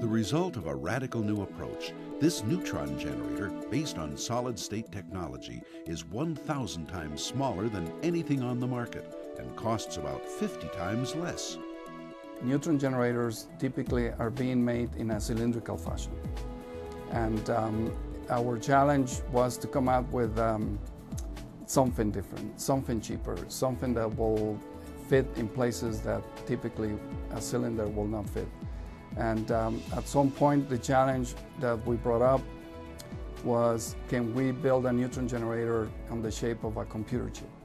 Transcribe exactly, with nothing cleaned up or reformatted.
The result of a radical new approach, this neutron generator, based on solid-state technology, is one thousand times smaller than anything on the market and costs about fifty times less. Neutron generators typically are being made in a cylindrical fashion. And um, our challenge was to come up with um, something different, something cheaper, something that will fit in places that typically a cylinder will not fit. And um, at some point, the challenge that we brought up was, can we build a neutron generator on the shape of a computer chip?